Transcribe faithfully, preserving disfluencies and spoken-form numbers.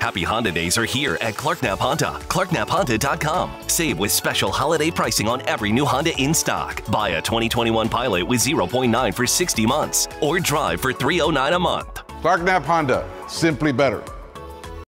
Happy Honda Days are here at Clark Knapp Honda. Clark Knapp Honda dot com. Save with special holiday pricing on every new Honda in stock. Buy a twenty twenty-one Pilot with zero point nine for sixty months or drive for three oh nine a month. Clark Knapp Honda, simply better.